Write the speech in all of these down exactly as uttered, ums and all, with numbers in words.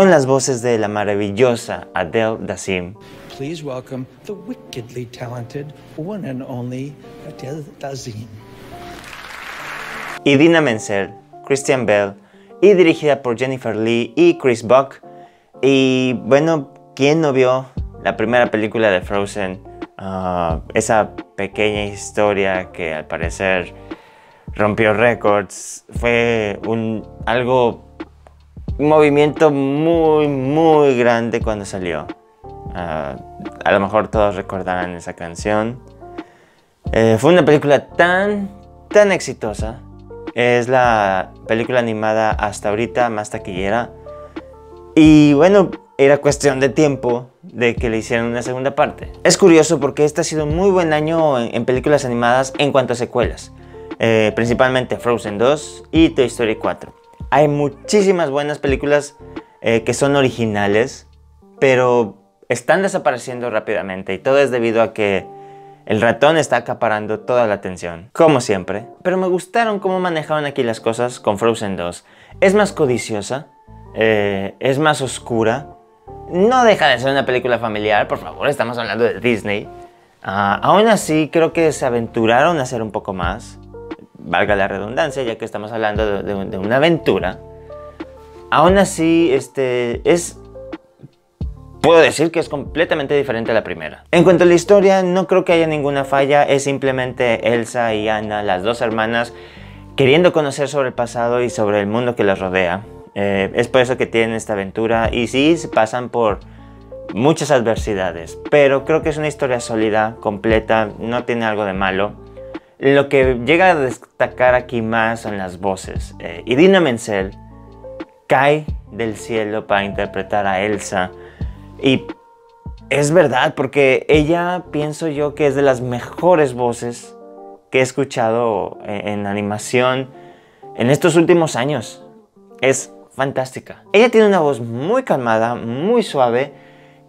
con las voces de la maravillosa Adele Dasim. Please welcome the wickedly talented one and only Adele Dasim. Idina Menzel, Christian Bell, y dirigida por Jennifer Lee y Chris Buck. Y bueno, ¿quién no vio la primera película de Frozen? Uh, esa pequeña historia que al parecer rompió récords. Fue un algo un movimiento muy muy grande cuando salió. Uh, a lo mejor todos recordarán esa canción. Eh, fue una película tan tan exitosa. Es la película animada hasta ahorita más taquillera. Y bueno, era cuestión de tiempo de que le hicieran una segunda parte. Es curioso porque este ha sido un muy buen año en películas animadas en cuanto a secuelas, eh, principalmente Frozen dos y Toy Story cuatro. Hay muchísimas buenas películas eh, que son originales, pero están desapareciendo rápidamente, y todo es debido a que el ratón está acaparando toda la atención, como siempre. Pero me gustaron cómo manejaban aquí las cosas con Frozen dos. Es más codiciosa, eh, es más oscura. No deja de ser una película familiar, por favor, estamos hablando de Disney. Uh, aún así, creo que se aventuraron a hacer un poco más, valga la redundancia, ya que estamos hablando de, de, de una aventura. Aún así, este, es, puedo decir que es completamente diferente a la primera. En cuanto a la historia, no creo que haya ninguna falla, es simplemente Elsa y Ana, las dos hermanas, queriendo conocer sobre el pasado y sobre el mundo que las rodea. Eh, es por eso que tienen esta aventura, y sí, se pasan por muchas adversidades, pero creo que es una historia sólida, completa, no tiene algo de malo. Lo que llega a destacar aquí más son las voces. Eh, Idina Menzel cae del cielo para interpretar a Elsa, y es verdad, porque ella pienso yo que es de las mejores voces que he escuchado en, en animación en estos últimos años. Es fantástica. Ella tiene una voz muy calmada, muy suave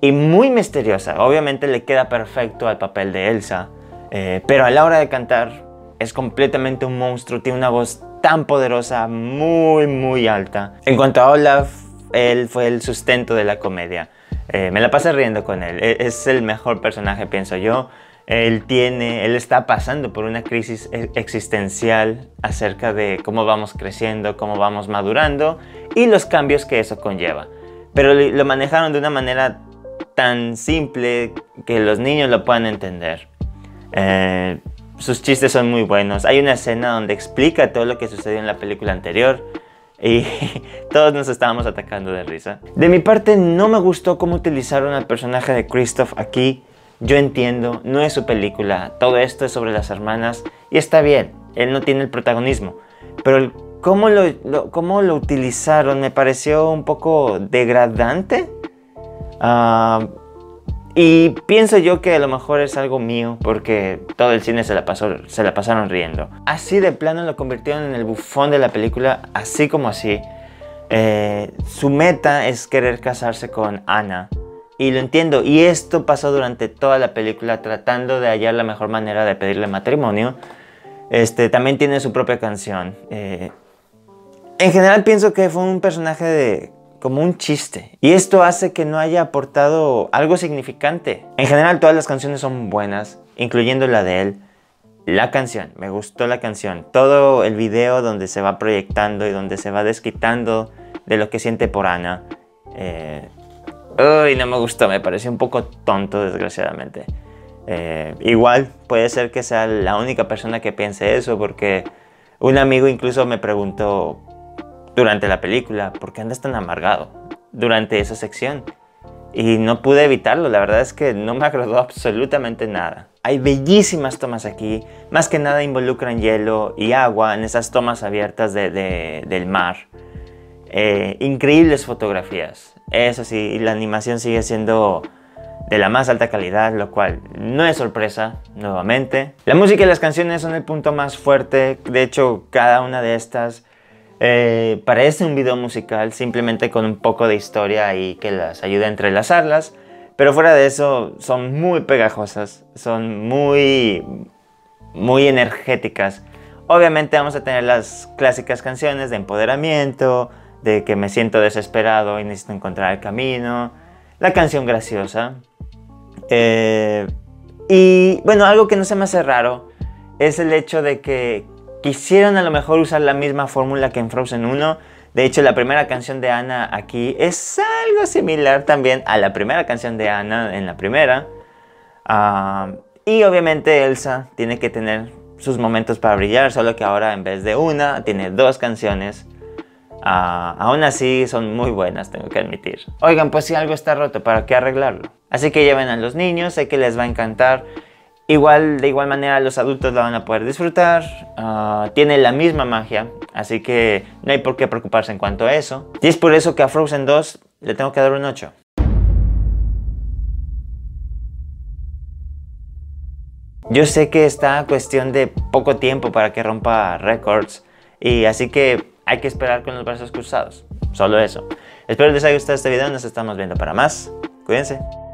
y muy misteriosa. Obviamente le queda perfecto al papel de Elsa, eh, pero a la hora de cantar es completamente un monstruo. Tiene una voz tan poderosa, muy muy alta. En cuanto a Olaf, él fue el sustento de la comedia. Eh, me la pasé riendo con él. Es el mejor personaje, pienso yo. Él tiene, él está pasando por una crisis existencial acerca de cómo vamos creciendo, cómo vamos madurando y los cambios que eso conlleva. Pero lo manejaron de una manera tan simple que los niños lo puedan entender. Eh, sus chistes son muy buenos. Hay una escena donde explica todo lo que sucedió en la película anterior y todos nos estábamos atacando de risa. De mi parte, no me gustó cómo utilizaron al personaje de Christoph aquí. Yo entiendo, no es su película, todo esto es sobre las hermanas y está bien, él no tiene el protagonismo. Pero el, cómo, lo, lo, cómo lo utilizaron me pareció un poco degradante. Uh, y pienso yo que a lo mejor es algo mío porque todo el cine se la, pasó, se la pasaron riendo. Así de plano lo convirtieron en el bufón de la película, así como así. Eh, su meta es querer casarse con Ana. Y lo entiendo, y esto pasó durante toda la película tratando de hallar la mejor manera de pedirle matrimonio. Este, también tiene su propia canción. Eh, en general pienso que fue un personaje de, como un chiste. Y esto hace que no haya aportado algo significante. En general todas las canciones son buenas, incluyendo la de él. La canción, me gustó la canción. Todo el video donde se va proyectando y donde se va desquitando de lo que siente por Ana. Eh, Uy, no me gustó, me pareció un poco tonto, desgraciadamente. Eh, igual puede ser que sea la única persona que piense eso, porque un amigo incluso me preguntó durante la película, ¿por qué andas tan amargado durante esa sección? Y no pude evitarlo, la verdad es que no me agradó absolutamente nada. Hay bellísimas tomas aquí, más que nada involucran hielo y agua en esas tomas abiertas de, de, del mar. Eh, increíbles fotografías. Eso sí, la animación sigue siendo de la más alta calidad, lo cual no es sorpresa, nuevamente. La música y las canciones son el punto más fuerte. De hecho, cada una de estas eh, parece un video musical, simplemente con un poco de historia y que las ayude a entrelazarlas. Pero fuera de eso, son muy pegajosas, son muy, muy energéticas. Obviamente vamos a tener las clásicas canciones de empoderamiento, de que me siento desesperado y necesito encontrar el camino, la canción graciosa. Eh, y bueno, algo que no se me hace raro es el hecho de que quisieron a lo mejor usar la misma fórmula que en Frozen uno. De hecho, la primera canción de Ana aquí es algo similar también a la primera canción de Ana en la primera. Uh, y obviamente Elsa tiene que tener sus momentos para brillar, solo que ahora en vez de una, tiene dos canciones. Uh, aún así son muy buenas, tengo que admitir. Oigan, pues si algo está roto, ¿para qué arreglarlo? Así que lleven a los niños, sé que les va a encantar. Igual, de igual manera los adultos la van a poder disfrutar. Uh, tiene la misma magia, así que no hay por qué preocuparse en cuanto a eso. Y es por eso que a Frozen dos le tengo que dar un ocho. Yo sé que está cuestión de poco tiempo para que rompa récords, y así que hay que esperar con los brazos cruzados, solo eso. Espero les haya gustado este video, nos estamos viendo para más, cuídense.